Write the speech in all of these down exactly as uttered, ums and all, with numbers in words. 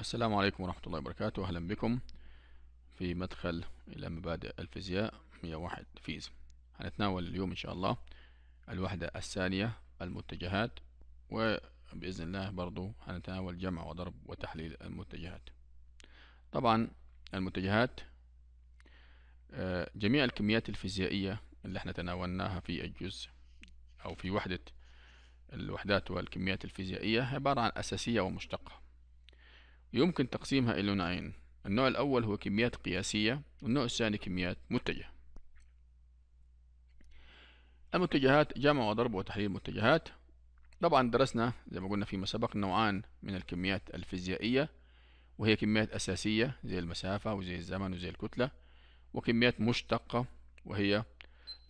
السلام عليكم ورحمة الله وبركاته. أهلا بكم في مدخل إلى مبادئ الفيزياء مئة وواحد فيز. هنتناول اليوم إن شاء الله الوحدة الثانية المتجهات، وبإذن الله برضو هنتناول جمع وضرب وتحليل المتجهات. طبعا المتجهات جميع الكميات الفيزيائية اللي احنا تناولناها في الجزء أو في وحدة الوحدات والكميات الفيزيائية عبارة عن أساسية ومشتقة، يمكن تقسيمها إلى نوعين. النوع الأول هو كميات قياسية، والنوع الثاني كميات متجهة. المتجهات جمع وضرب وتحليل المتجهات. طبعا درسنا زي ما قلنا فيما سبق نوعان من الكميات الفيزيائية، وهي كميات أساسية زي المسافة وزي الزمن وزي الكتلة، وكميات مشتقة وهي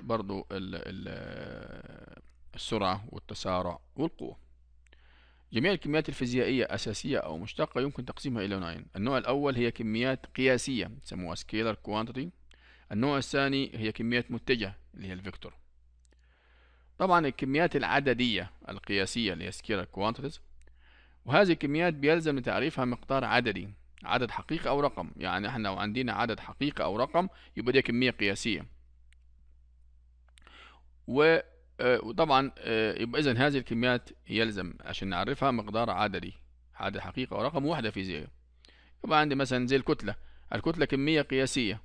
برضو السرعة والتسارع والقوة. جميع الكميات الفيزيائية أساسية أو مشتقة يمكن تقسيمها إلى نوعين. النوع الأول هي كميات قياسية يسموها سكيلر كوانتيتي، النوع الثاني هي كميات متجه اللي هي الفيكتور. طبعا الكميات العددية القياسية اللي هي سكيلر كوانتيتيز، وهذه الكميات بيلزم تعريفها مقدار عددي، عدد حقيقي أو رقم. يعني احنا لو عندنا عدد حقيقي أو رقم يبقى دي كمية قياسية، و وطبعا يبقى إذن هذه الكميات يلزم عشان نعرفها مقدار عددي، عدد حقيقة ورقم ووحدة فيزيائية. يبقى عندي مثلا زي الكتلة، الكتلة كمية قياسية،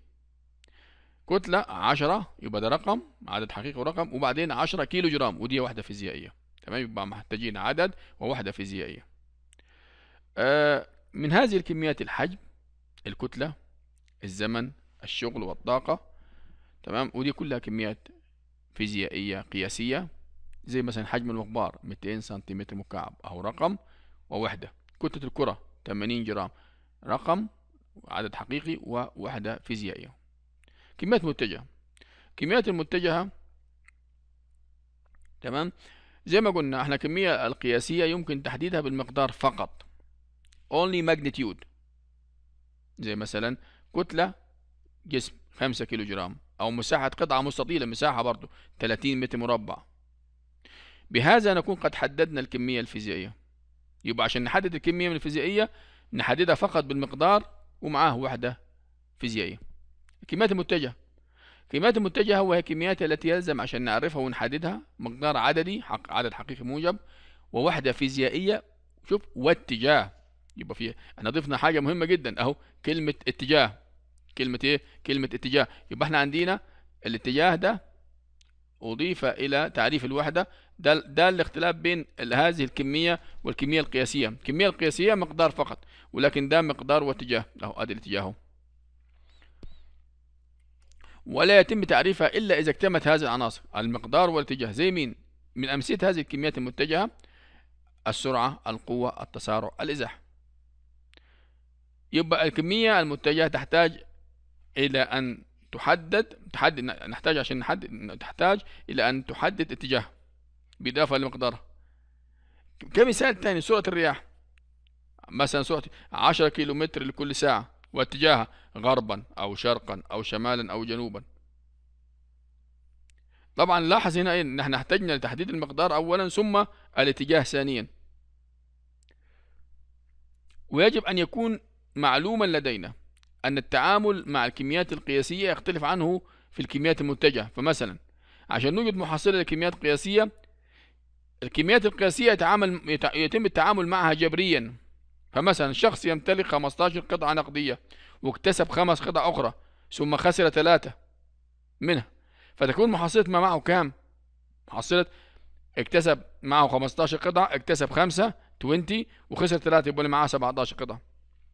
كتلة عشرة يبقى ده رقم، عدد حقيقي ورقم، وبعدين عشرة كيلو جرام ودي وحدة فيزيائية. تمام، يبقى محتاجين عدد ووحدة فيزيائية. من هذه الكميات الحجم، الكتلة، الزمن، الشغل، والطاقة. تمام، ودي كلها كميات فيزيائية قياسية. زي مثلا حجم المقبار مئتين سنتيمتر مكعب أو رقم ووحدة، كتلة الكرة ثمانين جرام، رقم وعدد حقيقي ووحدة فيزيائية. كميات متجهة، كميات المتجهة تمام زي ما قلنا احنا الكمية القياسية يمكن تحديدها بالمقدار فقط، only magnitude. زي مثلا كتلة جسم خمسة كيلو جرام، أو مساحة قطعة مستطيلة، مساحة برضو ثلاثين متر مربع. بهذا نكون قد حددنا الكمية الفيزيائية. يبقى عشان نحدد الكمية من الفيزيائية نحددها فقط بالمقدار ومعاه وحدة فيزيائية. الكميات المتجهة، الكميات المتجهة وهي الكميات التي يلزم عشان نعرفها ونحددها مقدار عددي، حق عدد حقيقي موجب، ووحدة فيزيائية. شوف، واتجاه. يبقى في احنا ضفنا حاجة مهمة جدا اهو، كلمة اتجاه. كلمة ايه؟ كلمة اتجاه. يبقى احنا عندنا الاتجاه ده أضيف إلى تعريف الوحدة. ده ده الاختلاف بين هذه الكمية والكمية القياسية. الكمية القياسية مقدار فقط، ولكن ده مقدار واتجاه. أهو أدي الاتجاه أهو. ولا يتم تعريفها إلا إذا اجتمعت هذه العناصر، المقدار والاتجاه. زي مين؟ من أمثلة هذه الكميات المتجهة: السرعة، القوة، التسارع، الإزاحة. يبقى الكمية المتجهة تحتاج إلى أن تحدد، تحدد نحتاج عشان نحدد تحتاج إلى أن تحدد اتجاه بالإضافة لمقدارها. كمثال تاني، سرعة الرياح مثلا، سرعة عشرة كيلو متر لكل ساعة، واتجاهها غربا أو شرقا أو شمالا أو جنوبا. طبعا لاحظ هنا إيه؟ نحن احتجنا لتحديد المقدار أولا ثم الاتجاه ثانيا، ويجب أن يكون معلوما لدينا أن التعامل مع الكميات القياسية يختلف عنه في الكميات المتجهة. فمثلا عشان نوجد محصلة للكميات القياسية، الكميات القياسية يتعامل يتم التعامل معها جبريا. فمثلا شخص يمتلك خمستاشر قطعة نقدية واكتسب خمس قطع أخرى ثم خسر ثلاثة منها، فتكون محصلة ما معه كام؟ محصلة اكتسب معه خمستاشر قطعة، اكتسب خمسة عشرين وخسر ثلاثة، يبقى معاه سبعتاشر قطعة.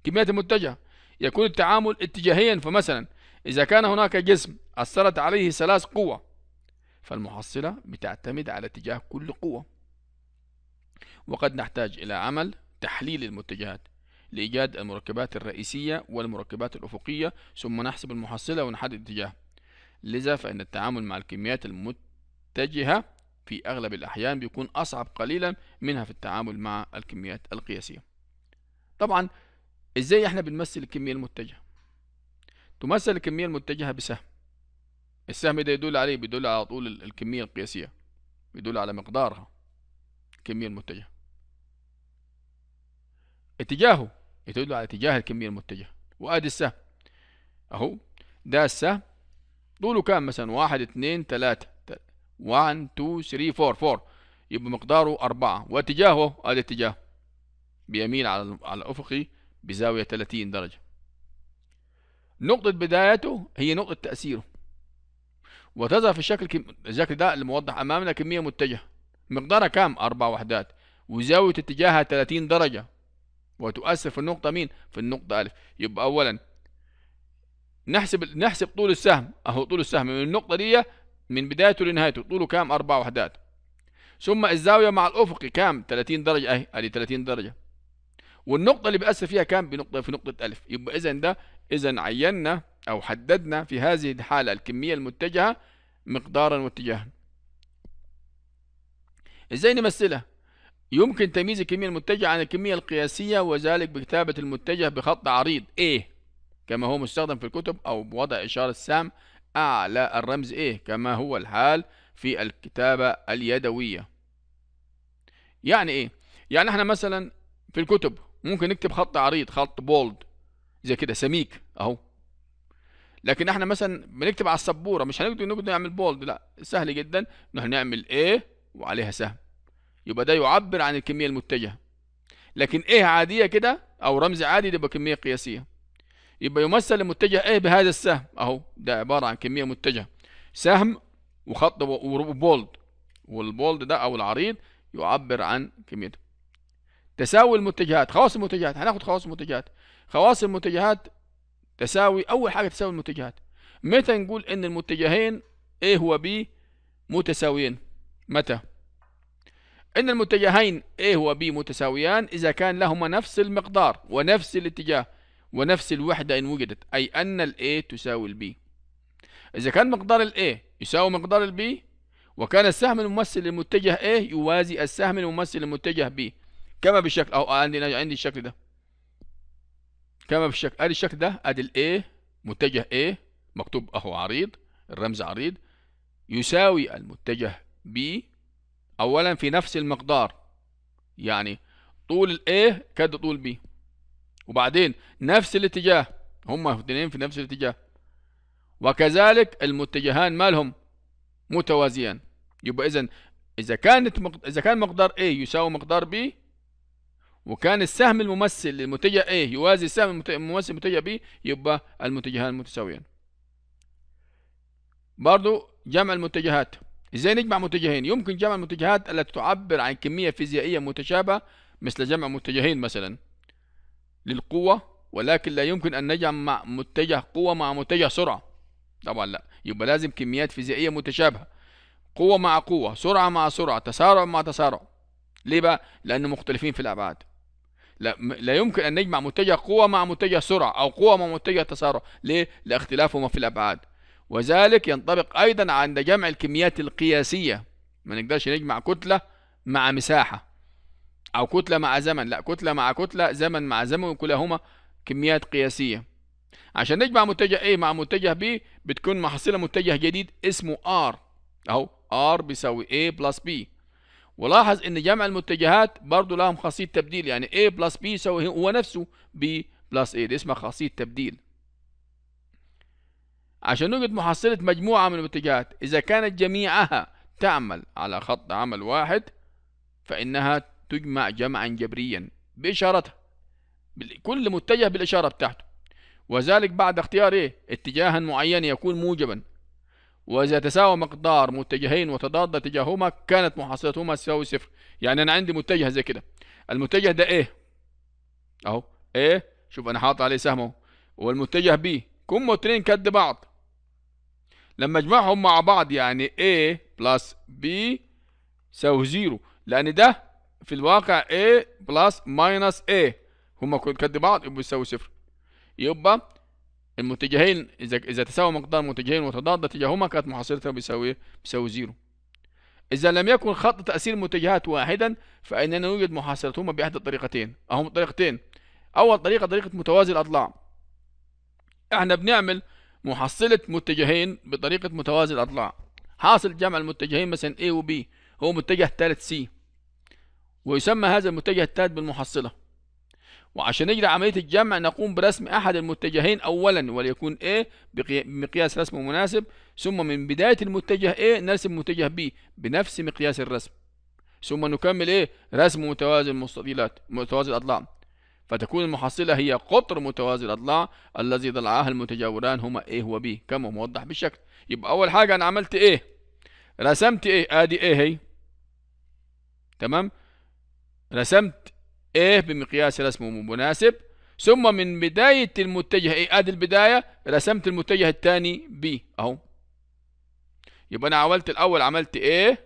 كميات المتجهة يكون التعامل اتجاهيا. فمثلا إذا كان هناك جسم أثرت عليه ثلاث قوى، فالمحصلة بتعتمد على اتجاه كل قوة. وقد نحتاج إلى عمل تحليل المتجهات لإيجاد المركبات الرئيسية والمركبات الأفقية، ثم نحسب المحصلة ونحدد الاتجاه. لذا فإن التعامل مع الكميات المتجهة في أغلب الأحيان بيكون أصعب قليلا منها في التعامل مع الكميات القياسية. طبعا ازاي احنا بنمثل الكمية المتجهة؟ تمثل الكمية المتجهة بسهم. السهم ده يدل عليه، بيدل على طول الكمية القياسية، بيدل على مقدارها. الكمية المتجهة اتجاهه يدل على اتجاه الكمية المتجهة. وادي السهم اهو، ده السهم طوله كام مثلا؟ واحد اتنين تلاتة، واحد اتنين تلاتة فور فور، يبقى مقداره أربعة، واتجاهه ادي اتجاه بيميل على على الافقي بزاوية ثلاثين درجة. نقطة بدايته هي نقطة تأثيره، وتظهر في الشكل كم... الشكل ده اللي موضح امامنا كمية متجهة مقدارها كام؟ أربع وحدات، وزاوية اتجاهها ثلاثين درجة، وتؤثر في النقطة مين؟ في النقطة ألف. يبقى أولا نحسب نحسب طول السهم، أهو طول السهم من النقطة دي من بدايته لنهايته، طوله كام؟ أربع وحدات. ثم الزاوية مع الأفقي كام؟ ثلاثين درجة، أهي أدي ثلاثين درجة. والنقطة اللي بيأثر فيها كام؟ بنقطة في نقطة ألف. يبقى إذا ده إذا عينا أو حددنا في هذه الحالة الكمية المتجهة مقدارا واتجاها. إزاي نمثلها؟ يمكن تمييز الكمية المتجهة عن الكمية القياسية، وذلك بكتابة المتجه بخط عريض A كما هو مستخدم في الكتب، أو بوضع إشارة سام أعلى الرمز A كما هو الحال في الكتابة اليدوية. يعني إيه؟ يعني إحنا مثلا في الكتب ممكن نكتب خط عريض، خط بولد زي كده سميك أهو، لكن إحنا مثلا بنكتب على السبورة مش هنقدر نقدر نعمل بولد، لا سهل جدا نحن نعمل A وعليها سهم، يبقى ده يعبر عن الكمية المتجهة. لكن إيه عادية كده أو رمز عادي يبقى كمية قياسية، يبقى يمثل المتجه إيه بهذا السهم أهو، ده عبارة عن كمية متجهة سهم وخط وبولد، والبولد ده أو العريض يعبر عن كميته. تساوي المتجهات، خواص المتجهات، هناخد خواص المتجهات. خواص المتجهات تساوي، أول حاجة تساوي المتجهات، متى نقول إن المتجهين A هو B متساويين؟ متى؟ إن المتجهين A و B متساويان إذا كان لهما نفس المقدار ونفس الاتجاه ونفس الوحدة إن وجدت، أي أن ال A تساوي ال B. إذا كان مقدار ال A يساوي مقدار ال B، وكان السهم الممثل للمتجه A يوازي السهم الممثل للمتجه B، كما بالشكل أو عندي عندي الشكل ده، كما بالشكل أدي الشكل ده، أدي ال A متجه A مكتوب أهو عريض، الرمز عريض، يساوي المتجه B اولا في نفس المقدار، يعني طول الايه كد طول بي، وبعدين نفس الاتجاه، هما الاثنين في نفس الاتجاه، وكذلك المتجهان مالهم متوازيان. يبقى اذا اذا كانت مقد... اذا كان مقدار A يساوي مقدار B، وكان السهم الممثل للمتجه A يوازي السهم الممثل للمتجه B، يبقى المتجهان متساويان. برضو جمع المتجهات، ازاي نجمع متجهين؟ يمكن جمع المتجهات التي تعبر عن كمية فيزيائية متشابهة، مثل جمع متجهين مثلا للقوة، ولكن لا يمكن أن نجمع متجه قوة مع متجه سرعة، طبعا لا، يبقى لازم كميات فيزيائية متشابهة، قوة مع قوة، سرعة مع سرعة، تسارع مع تسارع. ليه بقى؟ لأنه مختلفين في الأبعاد، لا, لا يمكن أن نجمع متجه قوة مع متجه سرعة أو قوة مع متجه تسارع، ليه؟ لاختلافهما في الأبعاد. وذلك ينطبق أيضا عند جمع الكميات القياسية، ما نقدرش نجمع كتلة مع مساحة أو كتلة مع زمن، لا كتلة مع كتلة، زمن مع زمن، كلهما كميات قياسية. عشان نجمع متجه A مع متجه B بتكون محصلة متجه جديد اسمه R أهو، R بيساوي A بلس B. ولاحظ إن جمع المتجهات برضو لهم خاصية تبديل، يعني A بلس B يساوي هو نفسه B بلس A، دي اسمها خاصية تبديل. عشان نوجد محصلة مجموعة من الاتجاهات، إذا كانت جميعها تعمل على خط عمل واحد فإنها تجمع جمعا جبريا بإشارتها، كل متجه بالإشارة بتاعته، وذلك بعد اختيار إيه؟ اتجاها معينا يكون موجبا. وإذا تساوى مقدار متجهين وتضاد اتجاههما كانت محصلتهما تساوي صفر. يعني أنا عندي متجه زي كده، المتجه ده إيه أهو، إيه شوف أنا حاطط عليه سهم أهو، والمتجه بي، كم مترين كد بعض، لما اجمعهم مع بعض يعني A بلس B يساوي زيرو، لأن ده في الواقع A بلس ماينس A، هما كل كد بعض يبقوا يساوي صفر. يبقى المتجهين إذا إذا تساوى مقدار متجهين وتضاد اتجاههما كانت محصلتها بيساوي بيساوي زيرو. إذا لم يكن خط تأثير متجهات واحدا فإننا نوجد محاصرتهما بإحدى الطريقتين، أهم طريقتين. أول طريقة طريقة متوازي الأضلاع، احنا بنعمل محصلة متجهين بطريقة متوازي الأضلاع. حاصل جمع المتجهين مثلا A و B هو متجه ثالث C، ويسمى هذا المتجه الثالث بالمحصلة، وعشان نجري عملية الجمع نقوم برسم أحد المتجهين أولا وليكون A بمقياس رسم مناسب، ثم من بداية المتجه A نرسم متجه B بنفس مقياس الرسم، ثم نكمل إيه رسم متوازي المستطيلات متوازي الأضلاع، فتكون المحصلة هي قطر متوازي الأضلاع الذي ضلعها المتجاوران هما A و B كما موضح بالشكل. يبقى أول حاجة أنا عملت A، رسمت A، آدي A هي، تمام، رسمت A بمقياس رسم مناسب، ثم من بداية المتجه A آدي البداية رسمت المتجه الثاني B أهو. يبقى أنا عملت الأول عملت A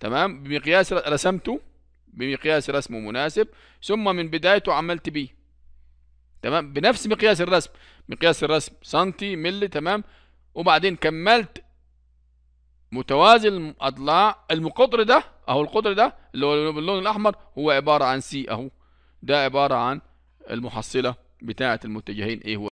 تمام بمقياس رسمته بمقياس رسم مناسب، ثم من بدايته عملت بي تمام بنفس مقياس الرسم، مقياس الرسم سنتي ملي تمام، وبعدين كملت متوازي الاضلاع. القطر ده اهو، القطر ده اللي هو باللون الاحمر هو عباره عن سي اهو، ده عباره عن المحصله بتاعه المتجهين ايه هو